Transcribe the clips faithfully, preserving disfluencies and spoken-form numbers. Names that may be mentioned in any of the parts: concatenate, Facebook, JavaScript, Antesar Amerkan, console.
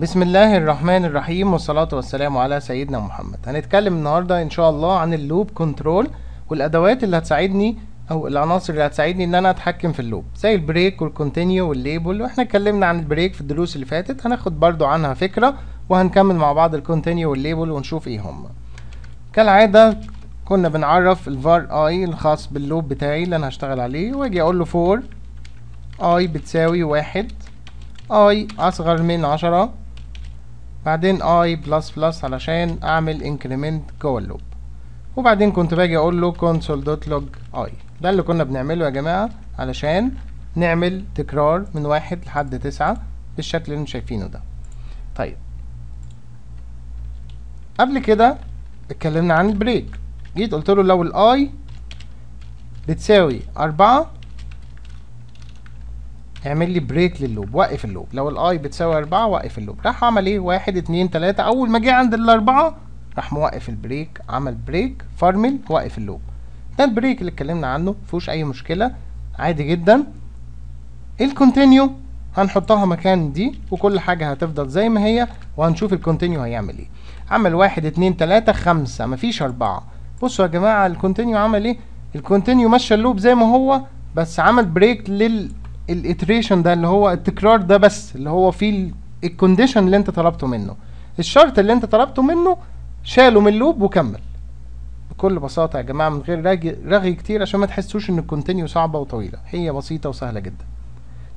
بسم الله الرحمن الرحيم، والصلاة والسلام على سيدنا محمد. هنتكلم النهاردة ان شاء الله عن اللوب كنترول والادوات اللي هتساعدني او العناصر اللي هتساعدني ان انا اتحكم في اللوب، زي البريك والكونتينيو والليبل. واحنا اتكلمنا عن البريك في الدروس اللي فاتت، هناخد برضو عنها فكرة وهنكمل مع بعض الكونتينيو والليبل ونشوف ايه هم. كالعادة كنا بنعرف الفار اي الخاص باللوب بتاعي اللي انا هشتغل عليه، واجي اقول له فور اي بتساوي واحد، اي اصغر من عشرة، بعدين اي بلس بلس علشان اعمل انكريمنت جوه اللوب. وبعدين كنت باجي اقول له console dot log اي. ده اللي كنا بنعمله يا جماعه علشان نعمل تكرار من واحد لحد تسعة بالشكل اللي انتم شايفينه ده. طيب قبل كده اتكلمنا عن البريك، جيت قلت له لو الاي بتساوي اربعة اعمل لي بريك لللوب، وقف اللوب. لو الاي بتساوي اربعة وقف اللوب. راح عمل ايه؟ واحد اتنين تلاتة، اول ما جه عند الاربعة راح موقف البريك، عمل بريك فرمل وقف اللوب. ده البريك اللي اتكلمنا عنه، مفيهوش اي مشكلة عادي جدا. الكونتينيو هنحطها مكان دي وكل حاجة هتفضل زي ما هي، وهنشوف الكونتينيو هيعمل ايه. عمل واحد اتنين تلاتة خمسة، مفيش اربعة. بصوا يا جماعة الكونتينيو عمل ايه؟ الكونتينيو مشى اللوب زي ما هو، بس عمل بريك لل الاتريشن ده اللي هو التكرار ده، بس اللي هو فيه الكونديشن اللي انت طلبته منه، الشرط اللي انت طلبته منه شاله من اللوب وكمل. بكل بساطه يا جماعه من غير رغي كتير عشان ما تحسوش ان الكونتينيو صعبه وطويله، هي بسيطه وسهله جدا.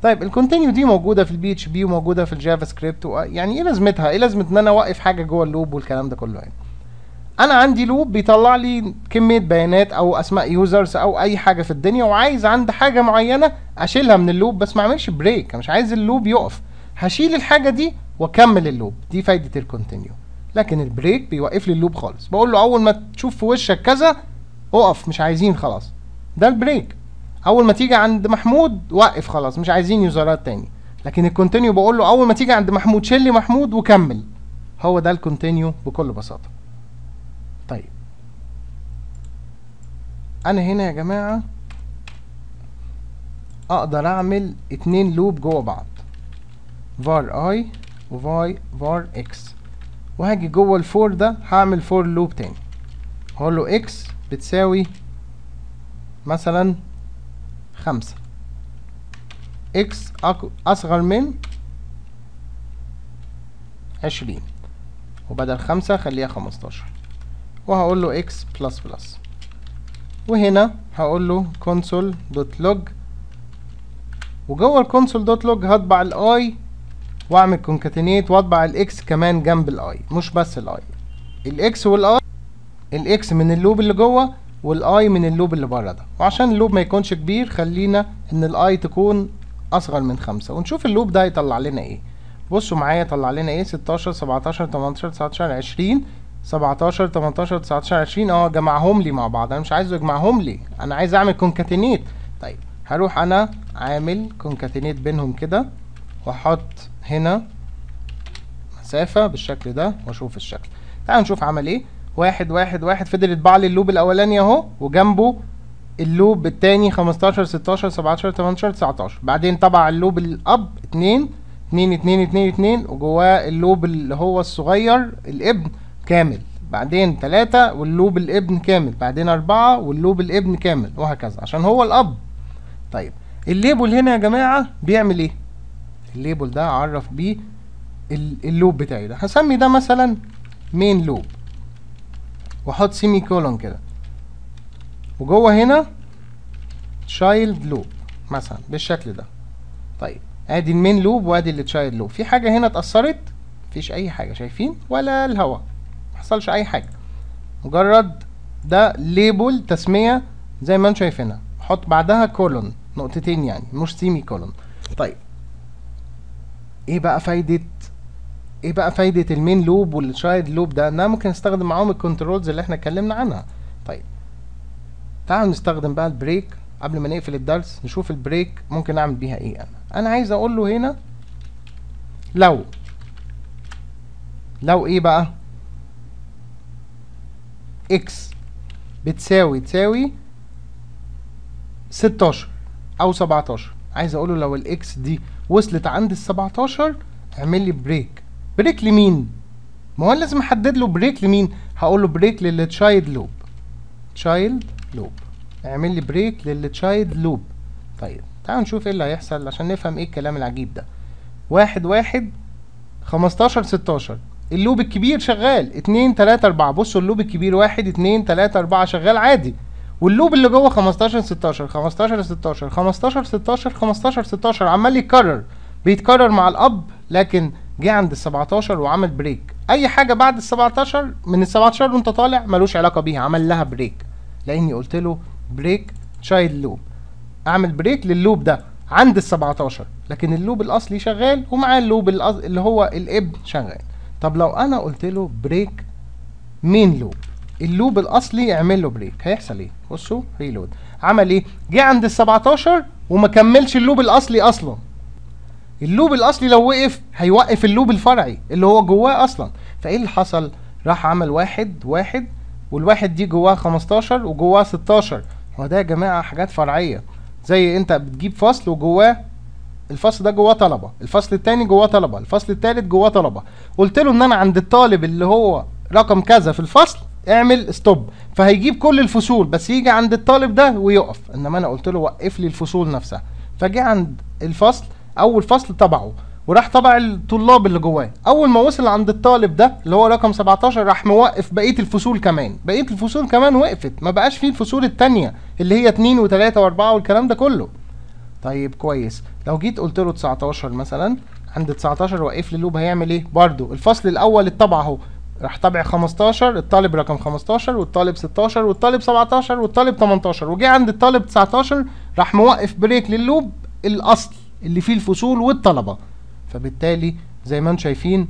طيب الكونتينيو دي موجوده في البي اتش بي وموجوده في الجافا سكريبت، يعني ايه لازمتها؟ ايه لازمه ان انا اوقف حاجه جوه اللوب والكلام ده كله؟ يعني انا عندي لوب بيطلع لي كميه بيانات او اسماء يوزرز او اي حاجه في الدنيا، وعايز عند حاجه معينه اشيلها من اللوب، بس ما اعملش بريك، انا مش عايز اللوب يقف، هشيل الحاجه دي واكمل اللوب. دي فايده الكونتينيو. لكن البريك بيوقف لي اللوب خالص، بقول له اول ما تشوف في وشك كذا اقف، مش عايزين خلاص. ده البريك، اول ما تيجي عند محمود وقف خلاص، مش عايزين يوزرات تاني. لكن الكونتينيو بقول له اول ما تيجي عند محمود شيل لي محمود وكمل. هو ده الكونتينيو بكل بساطه. طيب انا هنا يا جماعة اقدر اعمل اتنين لوب جوه بعض، var i وvar var x، وهاجي جوه الفور ده هعمل فور لوب تاني، هقول له x بتساوي مثلا خمسة، x اصغر من عشرين، وبدل خمسة خليها خمستاشر، وهقول له x بلس بلس. وهنا هقول له console دوت log، وجوه الكونسول دوت log هطبع الاي واعمل concatenate واطبع الاكس كمان جنب الاي، مش بس الاي، الاكس والاي، الاكس من اللوب اللي جوه والاي من اللوب اللي بره ده. وعشان اللوب ما يكونش كبير خلينا ان الاي تكون اصغر من خمسة، ونشوف اللوب ده هيطلع لنا ايه. بصوا معايا طلع لنا ايه، ستاشر سبعتاشر تمنتاشر تسعتاشر عشرين، سبعتاشر تمنتاشر تسعتاشر عشرين، اه جمعهم لي مع بعض. انا مش عايزه يجمعهم لي، انا عايز اعمل كونكاتينيت. طيب هروح انا عامل كونكاتينيت بينهم كده، واحط هنا مسافه بالشكل ده واشوف الشكل. تعالوا نشوف عمل ايه. واحد واحد واحد فضل يطبع لي اللوب الاولاني اهو، وجنبه اللوب التاني خمستاشر ستاشر سبعتاشر تمنتاشر تسعتاشر، بعدين طبع اللوب الاب اتنين اتنين اتنين اتنين اتنين، وجواه اللوب اللي هو الصغير الابن كامل، بعدين تلاتة واللوب الابن كامل، بعدين اربعة واللوب الابن كامل، وهكذا عشان هو الاب. طيب الليبل هنا يا جماعة بيعمل ايه؟ الليبل ده عرف بيه اللوب بتاعي ده، هسمي ده مثلا مين لوب، واحط سيمي كولون كده، وجوه هنا تشايلد لوب مثلا بالشكل ده. طيب ادي المين لوب وادي التشايلد لوب. في حاجة هنا اتأثرت؟ مفيش اي حاجه، شايفين؟ ولا الهوا، محصلش اي حاجه، مجرد ده ليبل تسميه زي ما انتم شايفينها، حط بعدها كولون نقطتين يعني، مش سيمي كولون. طيب ايه بقى فايده ايه بقى فايده المين لوب والتشايلد لوب ده؟ انا ممكن استخدم معاهم الكنترولز اللي احنا اتكلمنا عنها. طيب تعالوا نستخدم بقى البريك قبل ما نقفل الدرس، نشوف البريك ممكن اعمل بيها ايه. انا انا عايز اقول له هنا لو لو ايه بقى؟ اكس بتساوي تساوي ستاشر او سبعتاشر، عايز اقوله لو الاكس دي وصلت عند السبعتاشر اعمل لي بريك، بريك لمين؟ ما هو انا لازم احدد له بريك لمين. هقول له بريك للتشايلد لوب، تشايلد لوب، اعمل لي بريك للتشايلد لوب. طيب تعالوا نشوف ايه اللي هيحصل عشان نفهم ايه الكلام العجيب ده. واحد واحد خمستاشر ستاشر، اللوب الكبير شغال، اتنين تلاتة اربعة. بصوا اللوب الكبير واحد اتنين تلاتة اربعة شغال عادي، واللوب اللي جوه خمستاشر ستاشر خمستاشر ستاشر خمستاشر ستاشر خمستاشر ستاشر عمال يتكرر، بيتكرر مع الاب، لكن جه عند ال سبعتاشر وعمل بريك. اي حاجه بعد ال سبعتاشر، من ال سبعتاشر وانت طالع ملوش علاقه بيها، عمل لها بريك لاني قلت له بريك تشايلد لوب. اعمل بريك لللوب ده عند ال سبعتاشر، لكن اللوب الاصلي شغال ومعاه اللوب اللي هو الابن شغال. طب لو انا قلت له بريك مين لوب، اللوب الاصلي اعمل له بريك، هيحصل ايه؟ بصوا ريلود عمل ايه؟ جه عند ال سبعتاشر وما كملش اللوب الاصلي اصلا. اللوب الاصلي لو وقف هيوقف اللوب الفرعي اللي هو جواه اصلا. فايه اللي حصل؟ راح عمل واحد واحد، والواحد دي جواه خمستاشر وجواه ستاشر. هو ده يا جماعه حاجات فرعيه، زي انت بتجيب فصل وجواه الفصل ده جواه طلبه، الفصل الثاني جواه طلبه، الفصل الثالث جواه طلبه. قلت له ان انا عند الطالب اللي هو رقم كذا في الفصل اعمل ستوب، فهيجيب كل الفصول بس يجي عند الطالب ده ويقف. انما انا قلت له وقف لي الفصول نفسها، فجه عند الفصل اول فصل طبعه وراح طبع الطلاب اللي جواه. اول ما وصل عند الطالب ده اللي هو رقم سبعتاشر راح موقف بقيه الفصول كمان، بقيه الفصول كمان وقفت، ما بقاش فيه الفصول الثانيه اللي هي اتنين و3 و4 والكلام ده كله. طيب كويس، لو جيت قلت له تسعتاشر مثلا، عند تسعتاشر وقف لي اللوب، هيعمل ايه؟ برده الفصل الاول الطبع اهو، راح طبع خمستاشر، الطالب رقم خمستاشر والطالب ستاشر والطالب سبعتاشر والطالب تمنتاشر، وجي عند الطالب تسعتاشر راح موقف بريك لللوب الاصل اللي فيه الفصول والطلبه. فبالتالي زي ما انتم شايفين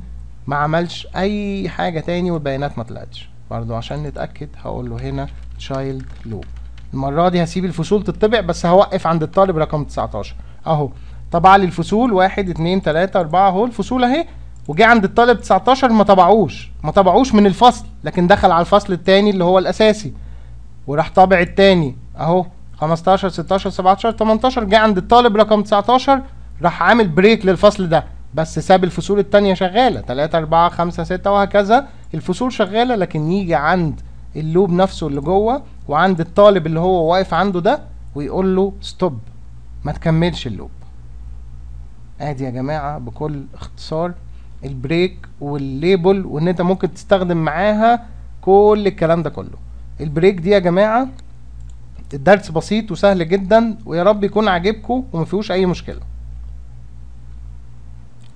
ما عملش اي حاجه تاني والبيانات ما طلعتش. برضو عشان نتاكد هقول له هنا تشايلد لوب، المره دي هسيب الفصول تطبع بس هوقف عند الطالب رقم تسعتاشر اهو، طبع لي الفصول واحد اتنين تلاته اربعه اهو الفصول اهي، وجه عند الطالب تسعتاشر ما طبعوش، ما طبعوش من الفصل، لكن دخل على الفصل الثاني اللي هو الاساسي وراح طابع الثاني اهو خمستاشر ستاشر سبعتاشر تمنتاشر. جه عند الطالب رقم تسعتاشر راح عامل بريك للفصل ده بس ساب الفصول الثانيه شغاله، تلاتة اربعة خمسة ستة وهكذا، الفصول شغاله، لكن يجي عند اللوب نفسه اللي جوه وعند الطالب اللي هو واقف عنده ده ويقول له ستوب، ما تكملش اللوب. ادي يا جماعه بكل اختصار البريك والليبل، وان انت ممكن تستخدم معاها كل الكلام ده كله. البريك دي يا جماعه الدرس بسيط وسهل جدا، ويا رب يكون عاجبكم وما فيهوش اي مشكله.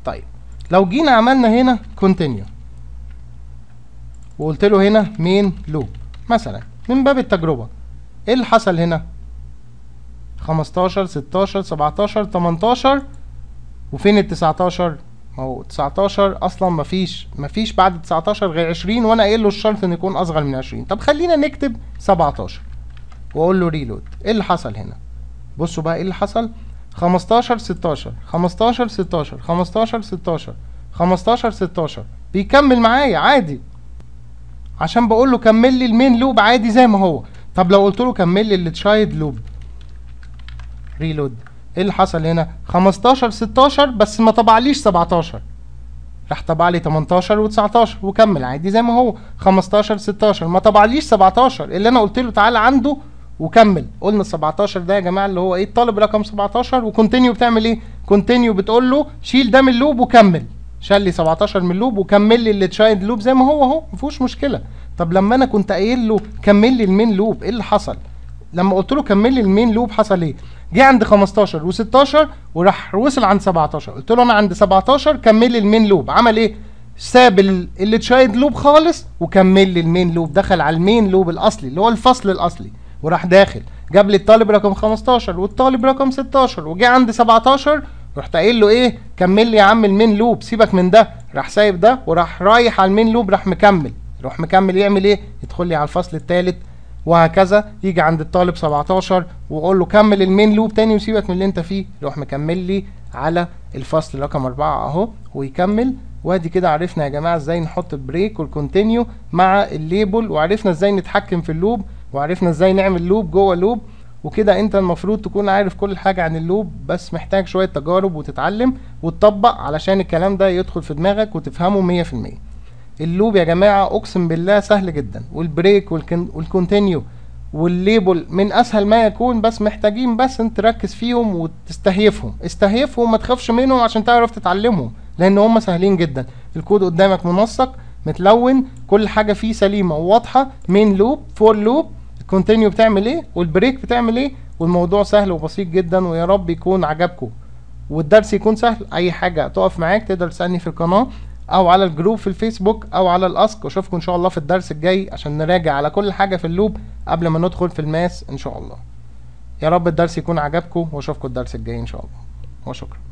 طيب لو جينا عملنا هنا كونتينيو وقلت له هنا مين لوب مثلا من باب التجربه، ايه اللي حصل هنا؟ خمستاشر ستاشر سبعتاشر تمنتاشر، وفين ال تسعتاشر؟ اهو تسعتاشر اصلا مفيش مفيش بعد تسعتاشر غير عشرين، وانا قايل له الشرط ان يكون اصغر من عشرين. طب خلينا نكتب سبعتاشر واقول له ريلود. ايه اللي حصل هنا؟ بصوا بقى ايه اللي حصل. خمستاشر ستاشر خمستاشر ستاشر خمستاشر ستاشر خمستاشر ستاشر بيكمل معايا عادي عشان بقول له كمل لي المين لوب عادي زي ما هو. طب لو قلت له كمل لي التشايلد لوب ريلود، ايه اللي حصل هنا؟ خمستاشر ستاشر بس ما طبعليش سبعتاشر، راح طبع لي تمنتاشر و19 وكمل عادي زي ما هو. خمستاشر ستاشر ما طبعليش سبعتاشر اللي انا قلت له تعالى عنده وكمل. قلنا سبعتاشر ده يا جماعه اللي هو ايه؟ الطالب رقم سبعتاشر. وكونتينيو بتعمل ايه؟ كونتينيو بتقول له شيل ده من اللوب وكمل، شال لي سبعتاشر من اللوب وكمل لي التشايلد لوب زي ما هو اهو، مفيهوش مشكله. طب لما انا كنت قايل له كمل لي المين لوب، ايه اللي حصل؟ لما قلت له كمل لي المين لوب حصل ايه؟ جه عند خمستاشر و16 وراح وصل عند سبعتاشر، قلت له انا عند سبعتاشر كمل لي المين لوب، عمل ايه؟ ساب التشايلد لوب خالص وكمل لي المين لوب، دخل على المين لوب الاصلي اللي هو الفصل الاصلي، وراح داخل جاب لي الطالب رقم خمستاشر والطالب رقم ستاشر، وجه عند سبعتاشر رحت قايل له ايه؟ كمل لي يا عم المين لوب، سيبك من ده، راح سايب ده وراح رايح على المين لوب، راح مكمل، راح مكمل يعمل ايه؟ يدخل لي على الفصل الثالث وهكذا، يجي عند الطالب سبعتاشر واقول له كمل المين لوب تاني وسيبك من اللي انت فيه، يروح مكمل لي على الفصل رقم اربعة اهو ويكمل. وادي كده عرفنا يا جماعه ازاي نحط البريك والكونتينيو مع الليبل، وعرفنا ازاي نتحكم في اللوب، وعرفنا ازاي نعمل لوب جوه لوب، وكده انت المفروض تكون عارف كل حاجة عن اللوب، بس محتاج شوية تجارب وتتعلم وتطبق علشان الكلام ده يدخل في دماغك وتفهمه مية في المية. اللوب يا جماعة اقسم بالله سهل جدا، والبريك والكونتينيو والليبل من اسهل ما يكون، بس محتاجين بس انت تركز فيهم وتستهيفهم، استهيفهم ما تخافش منهم عشان تعرف تتعلمهم، لان هم سهلين جدا. الكود قدامك منسق متلون، كل حاجة فيه سليمة وواضحة، من لوب فور لوب، الكونتينيو بتعمل ايه والبريك بتعمل ايه، والموضوع سهل وبسيط جدا. ويا رب يكون عجبكم والدرس يكون سهل. اي حاجة تقف معاك تقدر تسألني في القناة او على الجروب في الفيسبوك او على الاسك، واشوفكم ان شاء الله في الدرس الجاي عشان نراجع على كل حاجة في اللوب قبل ما ندخل في الماس ان شاء الله. يا رب الدرس يكون عجبكم، واشوفكم الدرس الجاي ان شاء الله، وشكرا.